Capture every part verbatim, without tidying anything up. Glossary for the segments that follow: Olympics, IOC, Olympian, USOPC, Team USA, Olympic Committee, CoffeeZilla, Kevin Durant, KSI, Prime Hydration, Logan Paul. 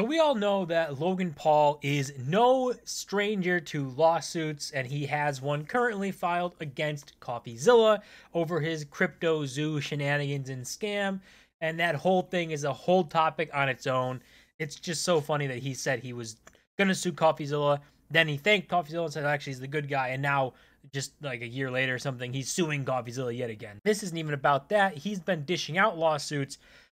So we all know that Logan Paul is no stranger to lawsuits, and he has one currently filed against CoffeeZilla over his crypto zoo shenanigans and scam. And that whole thing is a whole topic on its own. It's just so funny that he said he was going to sue CoffeeZilla. Then he thanked CoffeeZilla and said, actually, he's the good guy. And now, just like a year later or something, he's suing CoffeeZilla yet again. This isn't even about that. He's been dishing out lawsuits.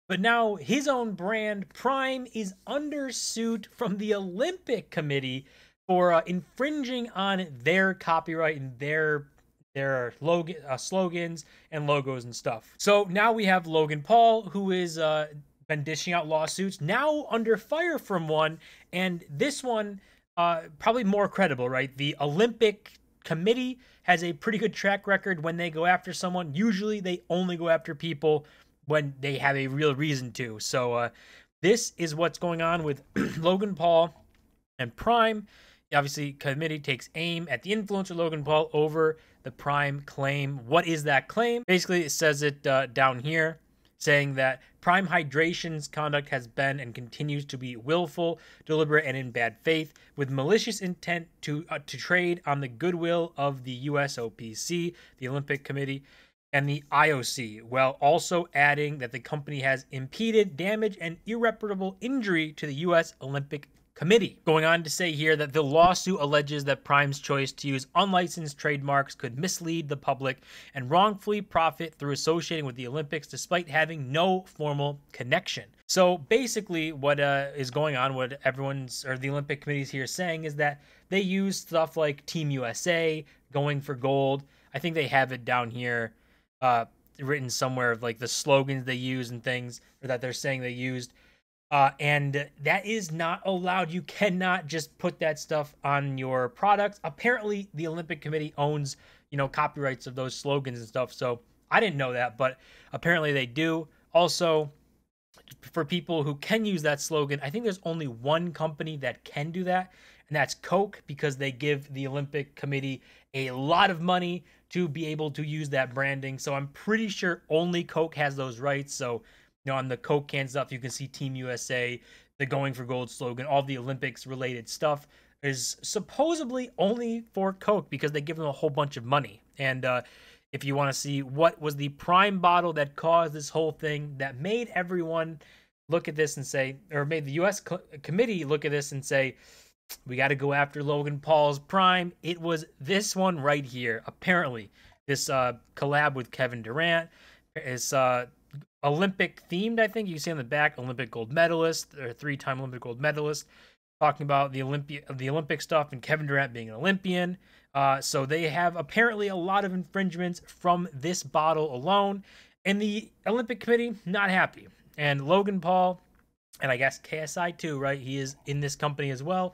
But now his own brand, Prime, is under suit from the Olympic Committee for uh, infringing on their copyright and their their log- uh, slogans and logos and stuff. So now we have Logan Paul, who is uh, been dishing out lawsuits, now under fire from one, and this one uh, probably more credible, right? The Olympic Committee has a pretty good track record when they go after someone. Usually, they only go after people when they have a real reason to. So uh, this is what's going on with Logan Paul and Prime. Obviously, committee takes aim at the influencer Logan Paul over the Prime claim. What is that claim? Basically, it says it uh, down here, saying that Prime Hydration's conduct has been and continues to be willful, deliberate, and in bad faith, with malicious intent to uh, to trade on the goodwill of the U S O P C, the Olympic Committee, and the I O C, while also adding that the company has impeded damage and irreparable injury to the U S Olympic Committee. Going on to say here that the lawsuit alleges that Prime's choice to use unlicensed trademarks could mislead the public and wrongfully profit through associating with the Olympics despite having no formal connection. So basically what uh, is going on, what everyone's or the Olympic Committee's here saying, is that they use stuff like Team U S A, going for gold. I think they have it down here. Uh, written somewhere of like the slogans they use and things, or that they're saying they used. Uh, and that is not allowed. You cannot just put that stuff on your products. Apparently, the Olympic Committee owns, you know, copyrights of those slogans and stuff. So I didn't know that, but apparently they do. Also, for people who can use that slogan, I think there's only one company that can do that, and that's Coke, because they give the Olympic Committee a lot of money to be able to use that branding. So I'm pretty sure only Coke has those rights. So, you know, on the Coke can stuff, you can see Team U S A, the Going for Gold slogan, all the Olympics related stuff is supposedly only for Coke because they give them a whole bunch of money. And uh, if you want to see what was the Prime bottle that caused this whole thing, that made everyone look at this and say, or made the U S co- committee look at this and say, we got to go after Logan Paul's Prime. It was this one right here. Apparently, this uh, collab with Kevin Durant is uh, Olympic themed. I think you can see on the back, Olympic gold medalist or three-time Olympic gold medalist, talking about the Olympi- the Olympic stuff and Kevin Durant being an Olympian. Uh, so they have apparently a lot of infringements from this bottle alone, and the Olympic Committee not happy. And Logan Paul, and I guess K S I too, right? He is in this company as well,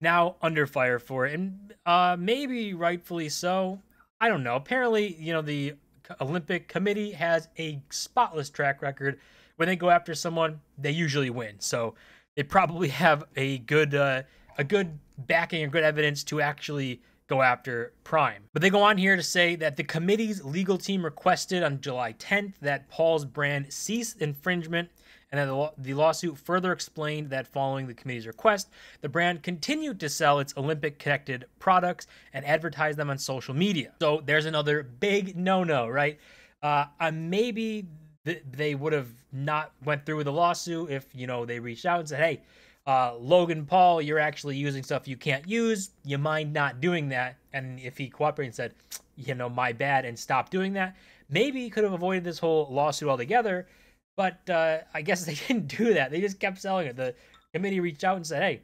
now under fire for it, and uh, maybe rightfully so. I don't know. Apparently, you know, the Olympic Committee has a spotless track record. When they go after someone, they usually win. So they probably have a good, uh, a good backing or good evidence to actually go after Prime. But they go on here to say that the committee's legal team requested on July tenth that Paul's brand cease infringement, and then the, law- the lawsuit further explained that following the committee's request, the brand continued to sell its Olympic-connected products and advertise them on social media. So there's another big no-no, right? Uh, uh, maybe th- they would have not went through with the lawsuit if, you know, they reached out and said, hey, uh, Logan Paul, you're actually using stuff you can't use. You mind not doing that? And if he cooperated and said, you know, my bad, and stopped doing that, maybe he could have avoided this whole lawsuit altogether. But uh, I guess they didn't do that. They just kept selling it. The committee reached out and said, hey,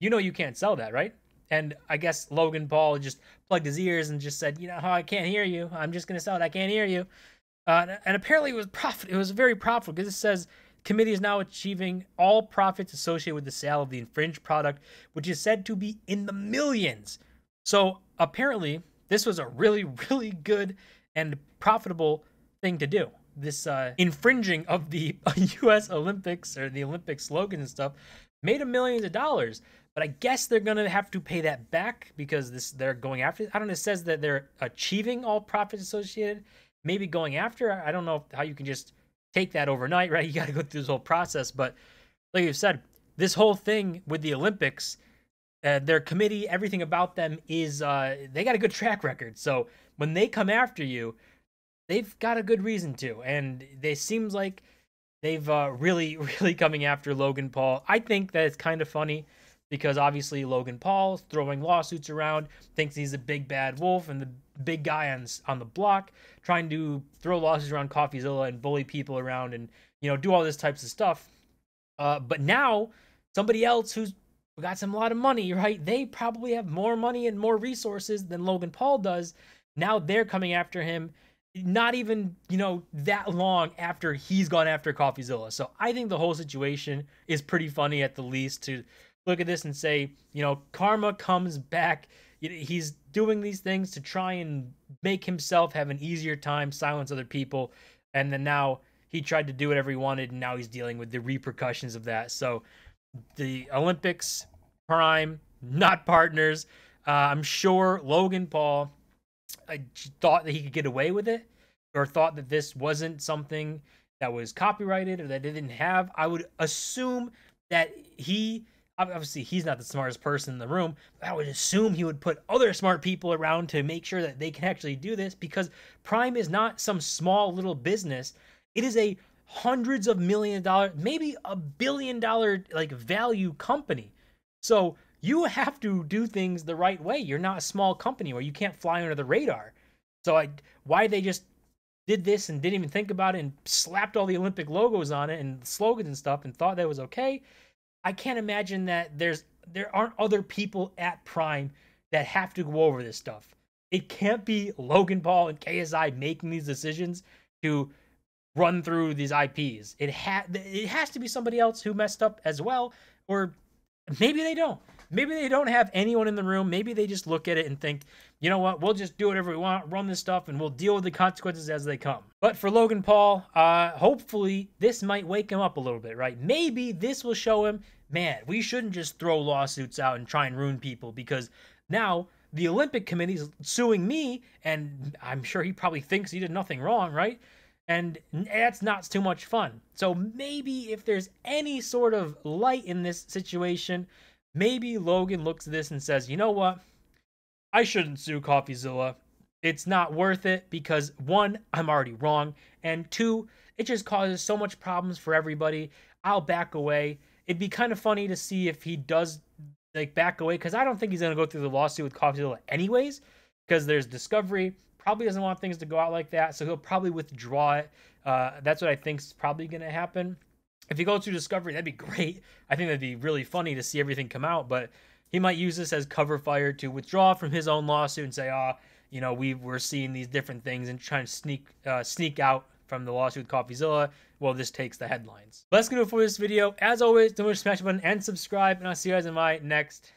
you know you can't sell that, right? And I guess Logan Paul just plugged his ears and just said, you know, oh, I can't hear you. I'm just going to sell it. I can't hear you. Uh, and apparently it was profit. It was very profitable, because it says the committee is now achieving all profits associated with the sale of the infringed product, which is said to be in the millions. So apparently this was a really, really good and profitable thing to do. This uh, infringing of the U S Olympics or the Olympic slogan and stuff made a millions of dollars, but I guess they're going to have to pay that back because this they're going after it. I don't know. It says that they're achieving all profits associated, maybe going after. I don't know how you can just take that overnight, right? You got to go through this whole process, but like you said, this whole thing with the Olympics, uh, their committee, everything about them is, uh, they got a good track record. So when they come after you, they've got a good reason to. And they seems like they've uh, really, really coming after Logan Paul. I think that it's kind of funny because obviously Logan Paul's throwing lawsuits around, thinks he's a big bad wolf and the big guy on, on the block, trying to throw lawsuits around CoffeeZilla and bully people around and, you know, do all this types of stuff. Uh, but now somebody else who's got some lot of money, right? They probably have more money and more resources than Logan Paul does. Now they're coming after him, not even, you know, that long after he's gone after CoffeeZilla. So I think the whole situation is pretty funny at the least to look at this and say, you know, karma comes back. He's doing these things to try and make himself have an easier time, silence other people. And then now he tried to do whatever he wanted, and now he's dealing with the repercussions of that. So the Olympics, prime, not partners. Uh, I'm sure Logan Paul I thought that he could get away with it, or thought that this wasn't something that was copyrighted or that they didn't have. I would assume that he, obviously he's not the smartest person in the room, but I would assume he would put other smart people around to make sure that they can actually do this, because Prime is not some small little business. It is a hundreds of million dollar, maybe a billion dollar like value company. So you have to do things the right way. You're not a small company where you can't fly under the radar. So I, why they just did this and didn't even think about it and slapped all the Olympic logos on it and slogans and stuff and thought that was okay. I can't imagine that there's there aren't other people at Prime that have to go over this stuff. It can't be Logan Paul and K S I making these decisions to run through these I Ps. It, ha it has to be somebody else who messed up as well, or maybe they don't. Maybe they don't have anyone in the room. Maybe they just look at it and think, you know what, we'll just do whatever we want, run this stuff, and we'll deal with the consequences as they come. But for Logan Paul, uh, hopefully this might wake him up a little bit, right? Maybe this will show him, man, we shouldn't just throw lawsuits out and try and ruin people, because now the Olympic Committee is suing me, and I'm sure he probably thinks he did nothing wrong, right? And that's not too much fun. So maybe if there's any sort of light in this situation, maybe Logan looks at this and says, you know what? I shouldn't sue CoffeeZilla. It's not worth it because, one, I'm already wrong. And two, it just causes so much problems for everybody. I'll back away. It'd be kind of funny to see if he does like back away, because I don't think he's going to go through the lawsuit with CoffeeZilla anyways, because there's discovery. Probably doesn't want things to go out like that, so he'll probably withdraw it. Uh, that's what I think is probably going to happen. If he goes through discovery, that'd be great. I think that'd be really funny to see everything come out, but he might use this as cover fire to withdraw from his own lawsuit and say, ah, oh, you know, we were seeing these different things and trying to sneak uh, sneak out from the lawsuit with CoffeeZilla. Well, this takes the headlines. But that's going to do it for this video. As always, don't forget to smash the button and subscribe, and I'll see you guys in my next